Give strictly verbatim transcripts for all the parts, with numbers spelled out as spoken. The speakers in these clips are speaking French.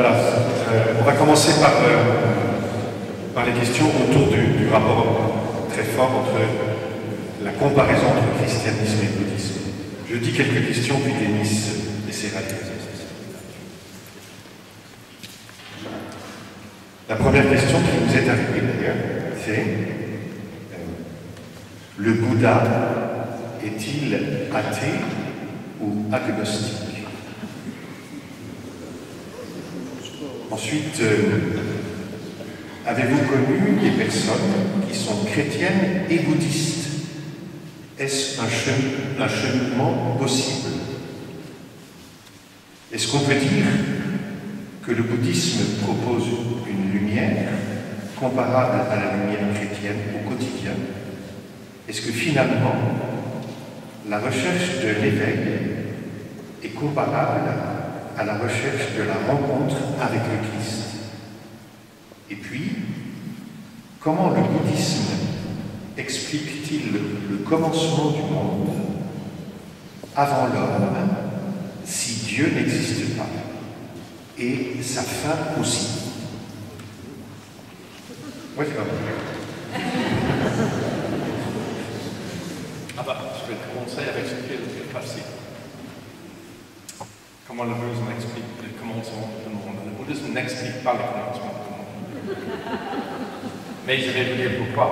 Voilà, euh, on va commencer par, euh, par les questions autour du, du rapport très fort entre la comparaison entre christianisme et bouddhisme. Je dis quelques questions, puis Denis essaiera de les réaliser. La première question qui nous est arrivée d'ailleurs, c'est euh, le Bouddha est-il athée ou agnostique? Ensuite, euh, avez-vous connu des personnes qui sont chrétiennes et bouddhistes? Est-ce un, chemin, un cheminement possible? Est-ce qu'on peut dire que le bouddhisme propose une lumière comparable à la lumière chrétienne au quotidien? Est-ce que finalement, la recherche de l'éveil est comparable à la recherche de la rencontre avec le Christ? Et puis, comment le bouddhisme explique-t-il le commencement du monde avant l'homme si Dieu n'existe pas, et sa fin aussi? Oui, c'est pas bon. Ah bah, je vais te conseiller à expliquer le plus facile. Comment le bouddhisme explique le commencement du monde. Le bouddhisme n'explique pas le commencement du monde. Mais je vais vous dire pourquoi.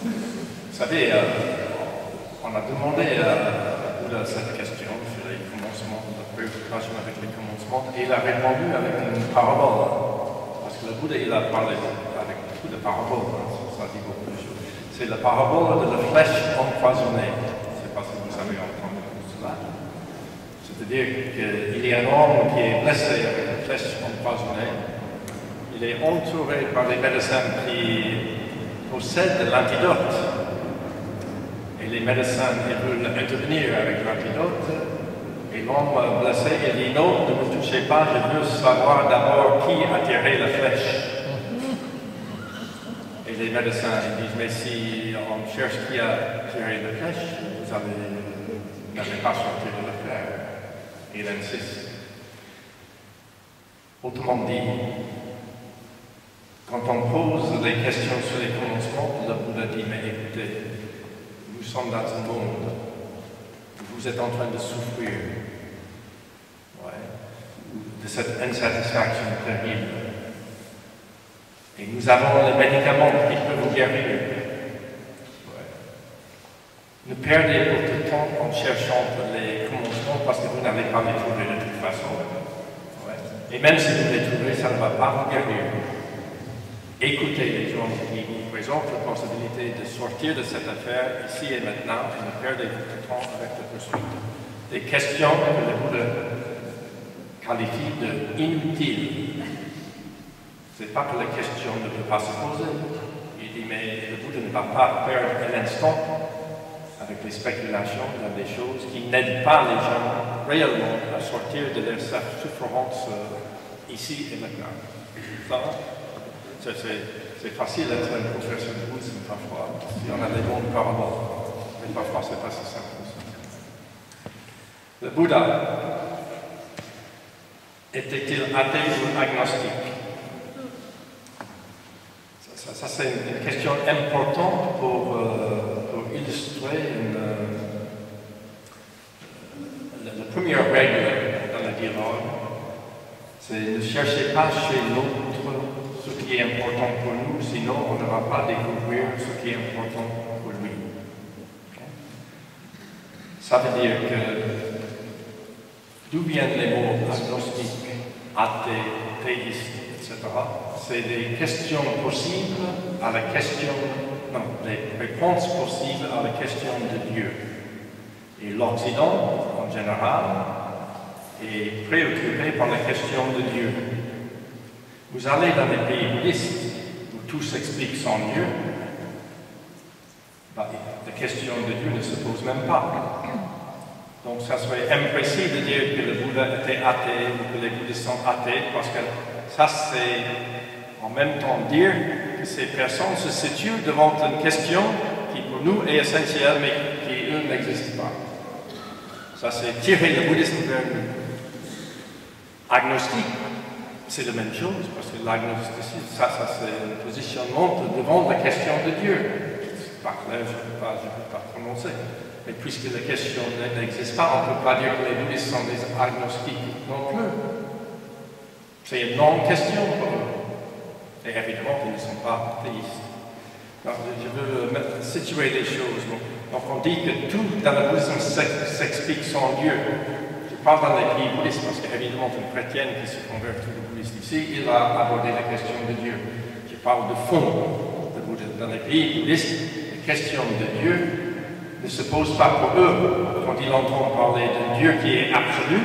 Vous savez, euh, on a demandé à Bouddha cette question sur les commencements, la préoccupation avec les commencements, et il a répondu avec une parabole. Parce que le Bouddha, il a parlé avec beaucoup de paraboles, hein, ça dit beaucoup de choses. C'est la parabole de la flèche empoisonnée. Je ne sais pas si vous savez entendre cela. C'est-à-dire qu'il y a un homme qui est blessé avec une flèche empoisonnée. Il est entouré par des médecins qui possèdent l'antidote. Et les médecins veulent intervenir avec l'antidote. Et l'homme blessé, il dit non, ne me touchez pas, je veux savoir d'abord qui a tiré la flèche. Et les médecins disent, mais si on cherche qui a tiré la flèche, vous n'avez pas sorti de la flèche. Il insiste. Autrement dit, quand on pose des questions sur les commencements, le Bouddha dit, mais écoutez, nous sommes dans un monde, vous êtes en train de souffrir ouais, de cette insatisfaction terrible. Et nous avons les médicaments qui peuvent vous guérir. Ouais. Ne perdez votre temps en cherchant les commencements, parce que vous n'allez pas les trouver de toute façon. Ouais. Et même si vous les trouvez, ça ne va pas vous guérir. Écoutez les gens qui vous présentent la possibilité de sortir de cette affaire ici et maintenant, et ne perdez votre temps avec la poursuite des questions que le Bouddha qualifie de inutiles. C'est pas que la question ne peut pas se poser. Il dit, mais le Bouddha ne va pas perdre un instant avec les spéculations, dans des choses qui n'aident pas les gens réellement à sortir de leur souffrance euh, ici et maintenant. C'est facile d'être un professeur de bouddhisme parfois, si on a des bons paroles, mais parfois c'est pas si simple. Le Bouddha était-il athée ou agnostique? Ça, ça, ça c'est une question importante pour... Euh, illustrer une, euh, la, la première règle dans le dialogue, c'est ne cherchez pas chez l'autre ce qui est important pour nous, sinon on ne va pas découvrir ce qui est important pour lui. Okay? Ça veut dire que d'où viennent les mots agnostique, athée, théiste, et cetera. C'est des questions possibles à la question. Non, les réponses possibles à la question de Dieu. Et l'Occident, en général, est préoccupé par la question de Dieu. Vous allez dans les pays bouddhistes, où tout s'explique sans Dieu, bah, la question de Dieu ne se pose même pas. Donc ça serait imprécis de dire que le Bouddha était athée, ou que les bouddhistes sont athées, parce que ça c'est en même temps dire ces personnes se situent devant une question qui pour nous est essentielle mais qui eux n'existe pas. Ça c'est tirer le bouddhisme vers nous. Agnostique, C'est la même chose, parce que l'agnosticisme, ça, ça c'est le positionnement devant la question de Dieu. Par là, je ne peux pas, je peux pas prononcer. Mais puisque la question n'existe pas, on ne peut pas dire que les bouddhistes sont des agnostiques non plus. C'est une non-question pour eux. Et évidemment, ils ne sont pas théistes. Donc, je veux mettre, situer les choses. Donc, on dit que tout dans le bouddhisme s'explique sans Dieu. Je parle dans les pays bouddhistes parce qu'évidemment, une chrétienne qui se convert au bouddhisme ici, il a abordé la question de Dieu. Je parle de fond. Dans les pays bouddhistes, la question de Dieu ne se pose pas pour eux. Quand ils entendent parler de Dieu qui est absolu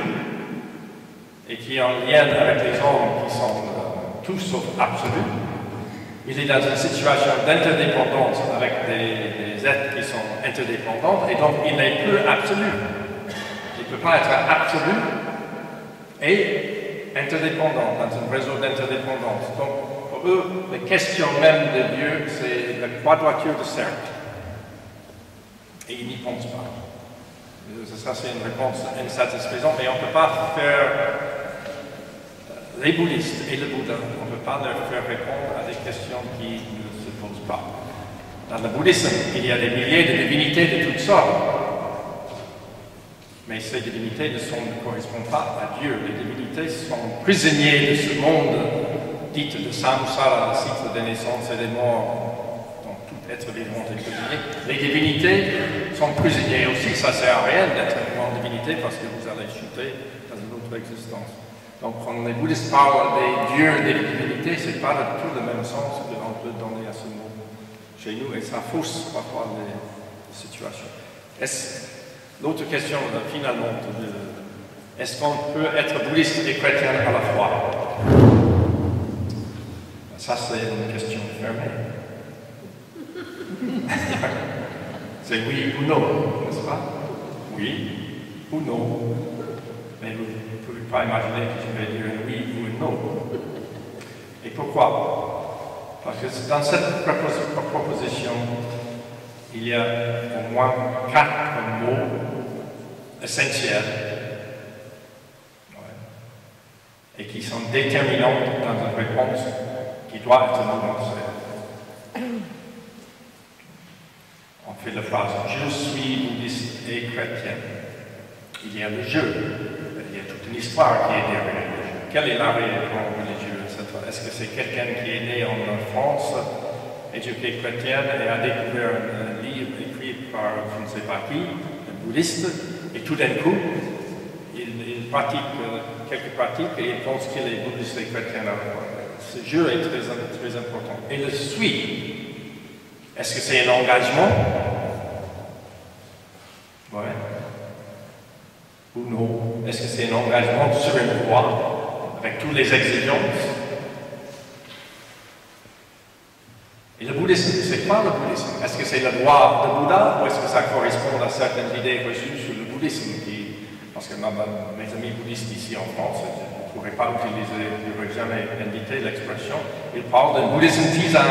et qui est en lien avec les hommes qui sont euh, tous sauf absolus, il est dans une situation d'interdépendance avec des, des êtres qui sont interdépendants, et donc il n'est plus absolu. Il ne peut pas être absolu et interdépendant, dans un réseau d'interdépendance. Donc pour eux, la question même de Dieu, c'est la quadrature du cercle. Et ils n'y pensent pas. Ça, c'est une réponse insatisfaisante, mais on ne peut pas faire les bouddhistes et le Bouddha, on ne peut pas leur faire répondre à des questions qui ne se posent pas. Dans le bouddhisme, il y a des milliers de divinités de toutes sortes, mais ces divinités ne, sont, ne correspondent pas à Dieu. Les divinités sont prisonniers de ce monde dit de samsara, le cycle des naissances et des morts. Être vivant et prisonnier. Les divinités sont prisonniers aussi, ça sert à rien d'être vivant en divinité parce que vous allez chuter dans une autre existence. Donc quand les bouddhistes parlent des dieux et des divinités, ce n'est pas du tout le même sens qu'on peut donner à ce mot chez nous, et ça fausse parfois les, les situations. L'autre question finalement, est-ce qu'on peut être bouddhiste et chrétien à la fois? Ça c'est une question fermée. C'est oui ou non, n'est-ce pas? Oui ou non. Mais vous ne pouvez pas imaginer que je vais dire oui ou non. Et pourquoi? Parce que dans cette proposition, il y a au moins quatre mots essentiels, ouais, et qui sont déterminants dans une réponse qui doit être prononcée. On fait la phrase « Je suis bouddhiste et chrétien ». Il y a le « je », il y a toute une histoire qui est derrière le « je ». Quelle est la réunion religieuse? Est-ce que c'est quelqu'un qui est né en France, éduqué chrétien, et a découvert un livre écrit par je ne sais pas qui, un bouddhiste, et tout d'un coup, il, il pratique quelques pratiques et il pense qu'il est bouddhiste et chrétien à la fois. Ce « je » est très, très important. Et le « suis ». Est-ce que c'est un engagement? Ouais. Ou non? Est-ce que c'est un engagement sur une voie, avec toutes les exigences? Et le bouddhisme, c'est quoi le bouddhisme? Est-ce que c'est la voie de Bouddha, ou est-ce que ça correspond à certaines idées reçues sur le bouddhisme? Parce que ma, ma, mes amis bouddhistes ici en France, je ne pourrais pas utiliser, je ne pourrais jamais inviter l'expression, ils parlent d'un bouddhisme tisane.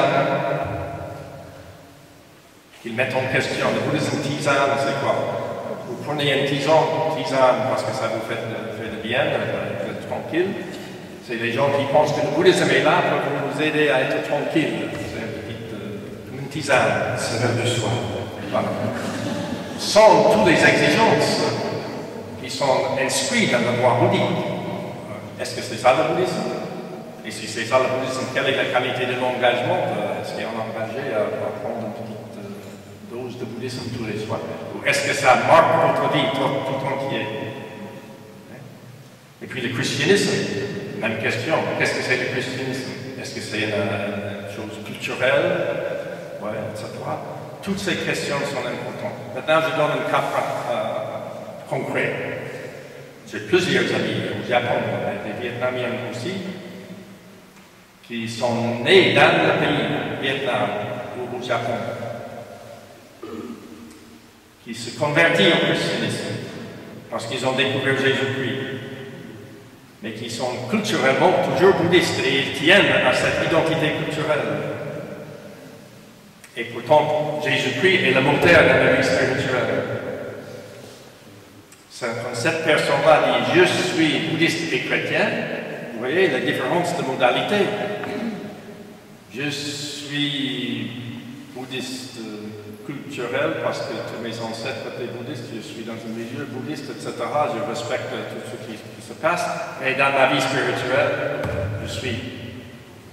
Ils mettent en question le bouddhisme tisane, c'est quoi? Vous prenez un tisan, tisane parce que ça vous fait le bien, vous êtes tranquille. C'est les gens qui pensent que le bouddhisme est là pour vous aider à être tranquille. C'est une petite euh, une tisane, c'est l'heure du soir. Voilà. Sans toutes les exigences qui sont inscrites dans la loi bouddhique. Est-ce que c'est ça le bouddhisme? Et si c'est ça le bouddhisme, quelle est la qualité de l'engagement? Est-ce qu'on est engagé à, à prendre une petite dose de bouddhisme tous les soirs? Ou est-ce que ça marque votre vie tout, tout entier? Et puis le christianisme, même question. Qu'est-ce que c'est le christianisme? Est-ce que c'est une, une chose culturelle? Ouais, et cetera. Toutes ces questions sont importantes. Maintenant, je donne un cas euh, concret. J'ai plusieurs amis au Japon, des Vietnamiens aussi, qui sont nés dans le pays, Vietnam ou au Japon, qui se convertissent au christianisme parce qu'ils ont découvert Jésus-Christ, mais qui sont culturellement toujours bouddhistes et ils tiennent à cette identité culturelle. Et pourtant, Jésus-Christ est le moteur de la vie spirituelle. Quand cette personne-là dit « Je suis bouddhiste et chrétien », Vous voyez la différence de modalité. Je suis bouddhiste culturel parce que tous mes ancêtres étaient bouddhistes, je suis dans une religion bouddhiste, et cetera. Je respecte tout ce qui, qui se passe. Et dans ma vie spirituelle, je suis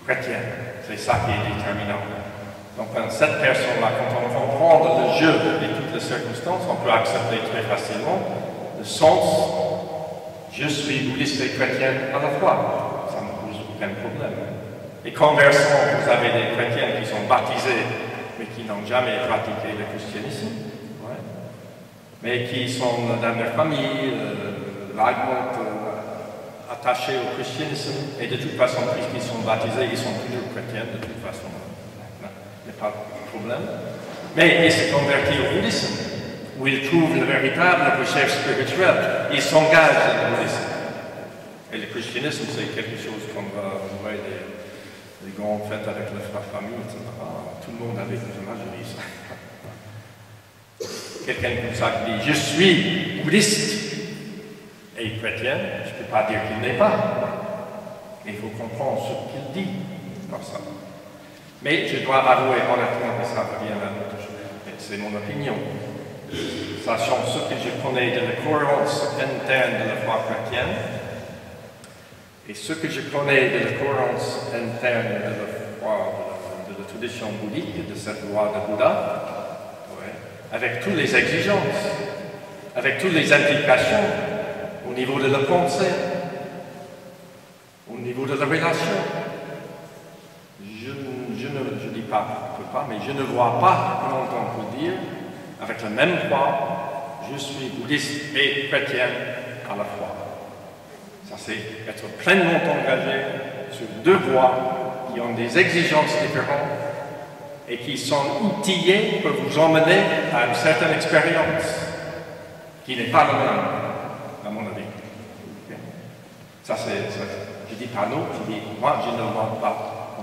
chrétien. C'est ça qui est déterminant. Donc, cette personne-là, quand on comprend le jeu et toutes les circonstances, on peut accepter très facilement le sens « je suis bouddhiste et chrétien à la fois ». Ça ne pose aucun problème. Et conversement, vous avez des chrétiens qui sont baptisés mais qui n'ont jamais pratiqué le christianisme, ouais. Mais qui sont dans leur famille, euh, largement euh, attachés au christianisme, et de toute façon, puisqu'ils sont baptisés, ils sont toujours chrétiens, de toute façon, il n'y a pas de problème. Mais ils se convertissent au bouddhisme, où ils trouvent la véritable recherche spirituelle, ils s'engagent dans le bouddhisme. Et le christianisme, c'est quelque chose qu'on va voir les grandes fêtes avec la famille, et cetera. Tout le monde avec les images, je dis ça. Quelqu'un comme ça qui dit « je suis bouddhiste et chrétien », je ne peux pas dire qu'il n'est pas. Mais il faut comprendre ce qu'il dit par ça. Mais je dois avouer honnêtement que ça revient à notre chose. C'est mon opinion. Sachant ce que je connais de la cohérence interne de la foi chrétienne, et ce que je connais de la cohérence interne de la foi, de la tradition bouddhique, de cette loi de Bouddha, ouais, avec toutes les exigences, avec toutes les implications, au niveau de la pensée, au niveau de la relation, je, je ne je dis pas, je peux pas, mais je ne vois pas comment on peut dire, avec la même foi, je suis bouddhiste et chrétien à la fois. Ça, c'est être pleinement engagé sur deux voies qui ont des exigences différentes et qui sont outillées pour vous emmener à une certaine expérience qui n'est pas la même, à mon avis. Okay. Ça, c'est, ça, je dis pas non, je dis moi, je ne le vois pas.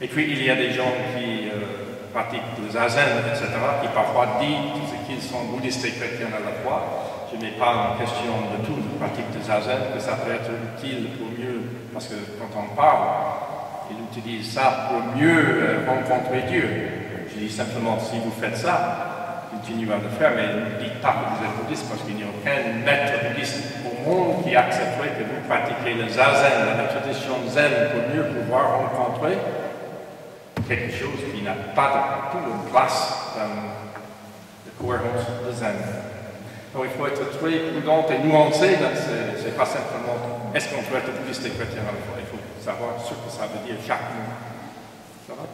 Et puis, il y a des gens qui euh, pratiquent le zazen, et cetera, qui parfois disent qu'ils sont bouddhistes et chrétiens à la fois. Je n'ai pas en question de tout la pratique de zazen, que ça peut être utile pour mieux, parce que quand on parle, il utilise ça pour mieux rencontrer Dieu. Je dis simplement, si vous faites ça, continuez à le faire, mais ne dites pas que vous êtes bouddhiste, parce qu'il n'y a aucun maître bouddhiste au monde qui accepterait que vous pratiquez le zazen, la tradition zen, pour mieux pouvoir rencontrer quelque chose qui n'a pas de toute place dans la cohérence de zen. Donc il faut être très prudent et nuancé, ce n'est pas simplement est-ce qu'on peut être bouddhiste et chrétien à la fois, il faut savoir ce que ça veut dire chaque mot. Ça va ?